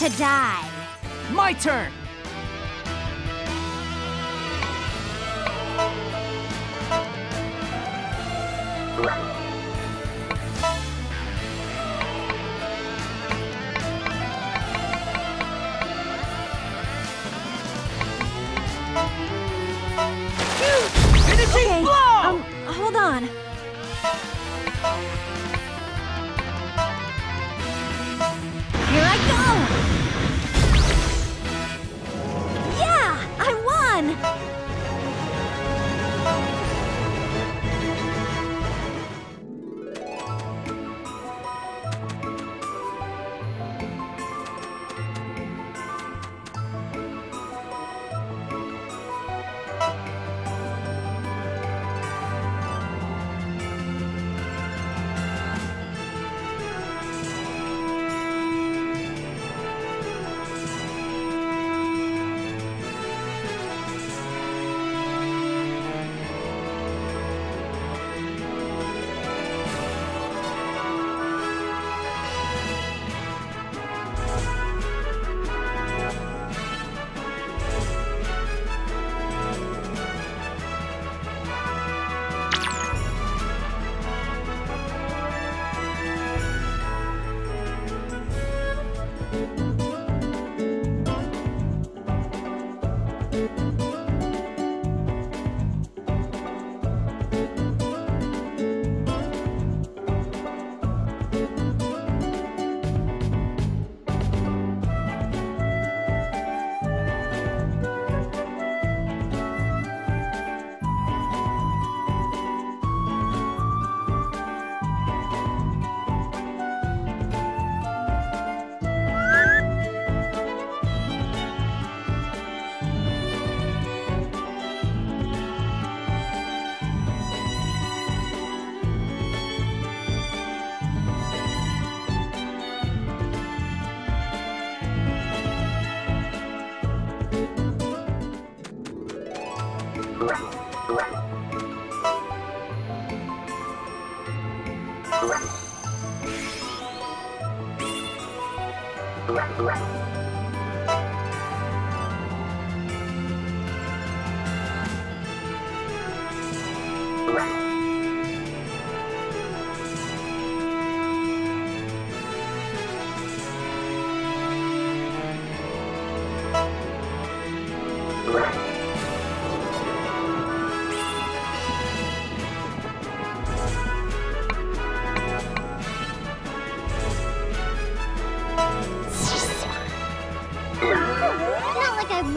To die. My turn. Okay. Blow! Hold on. Here I go!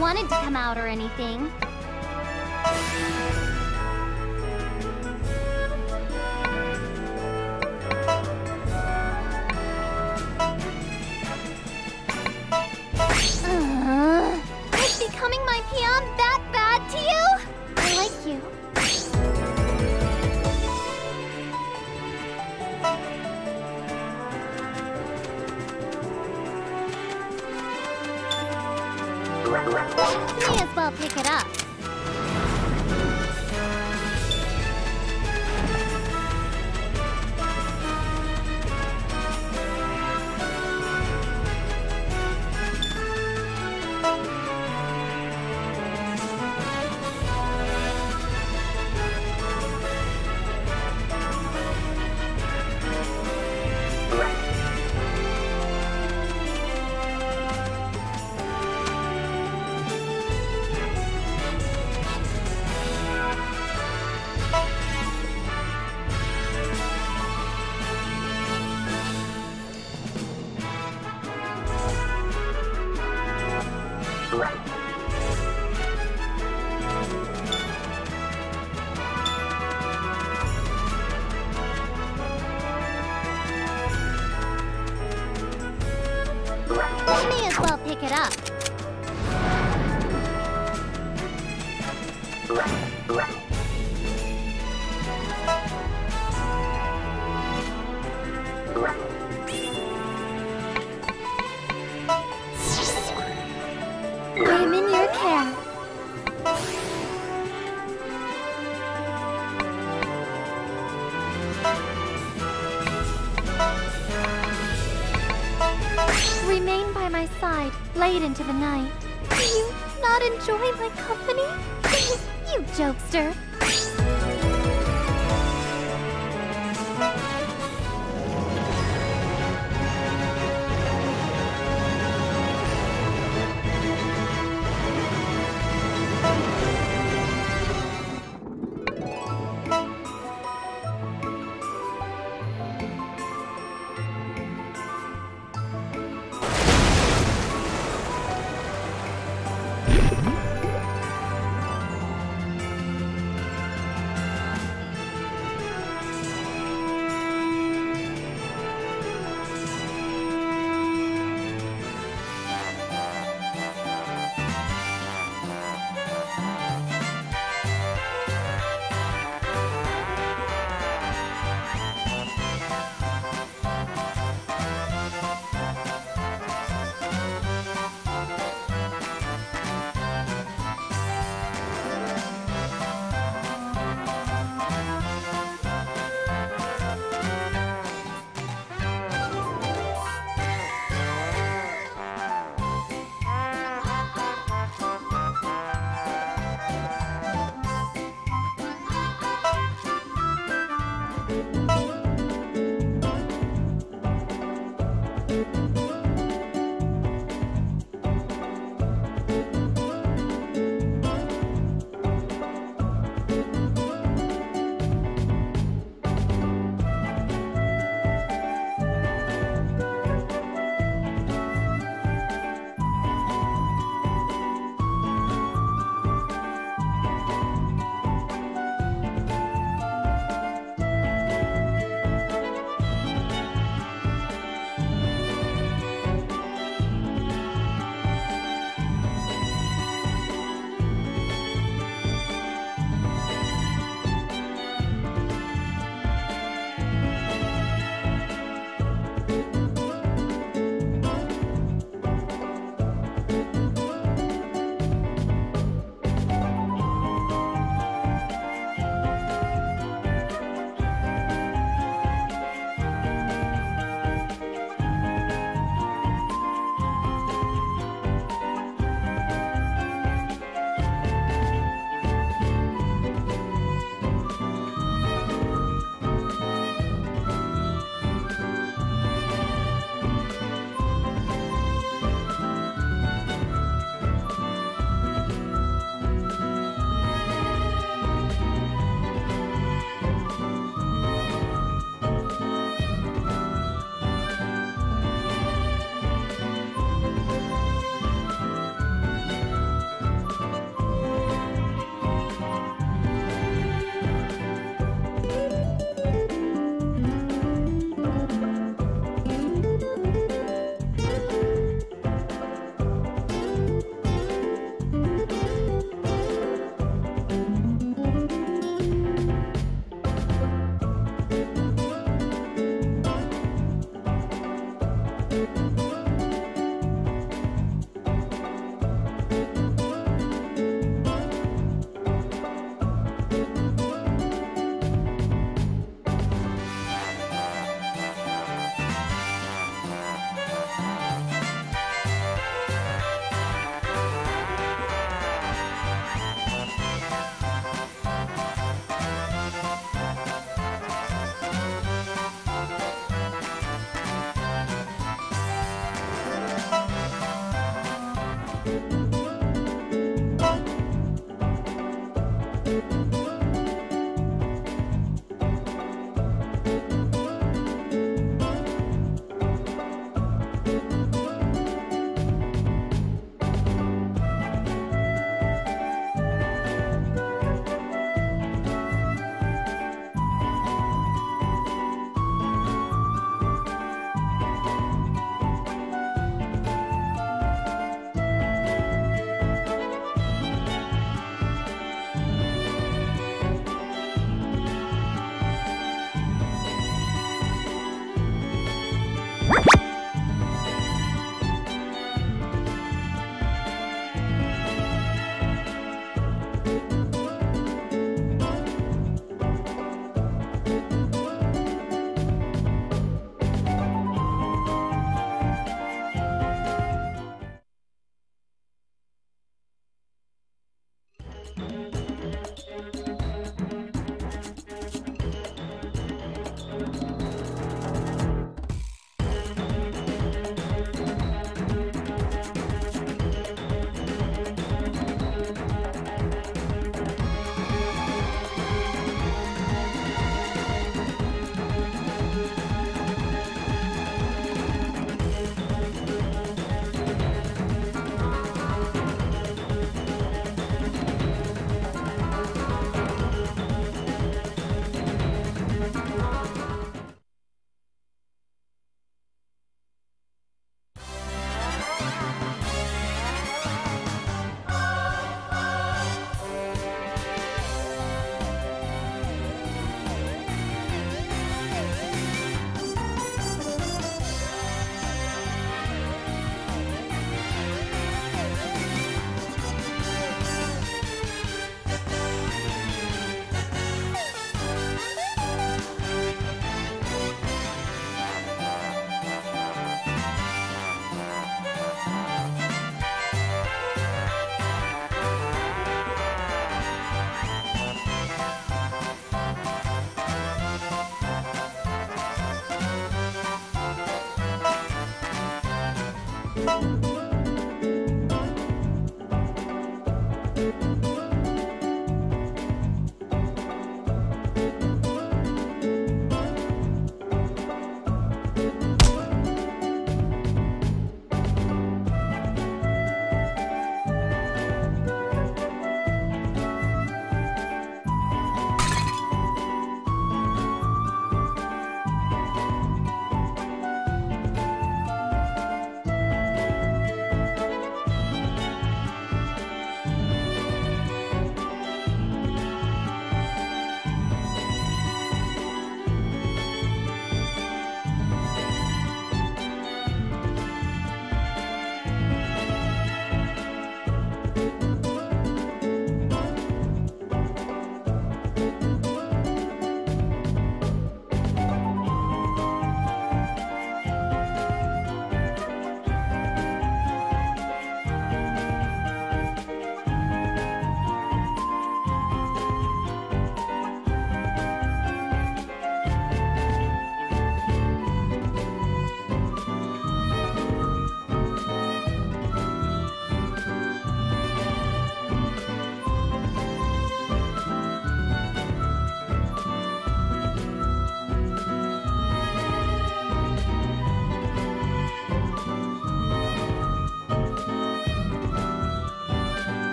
Wanted to come out or anything. Is becoming my peon that bad to you? I like you. May as well pick it up. May as well pick it up. I'm in your care. Remain by my side, late into the night. Do you not enjoy my company? You jokester!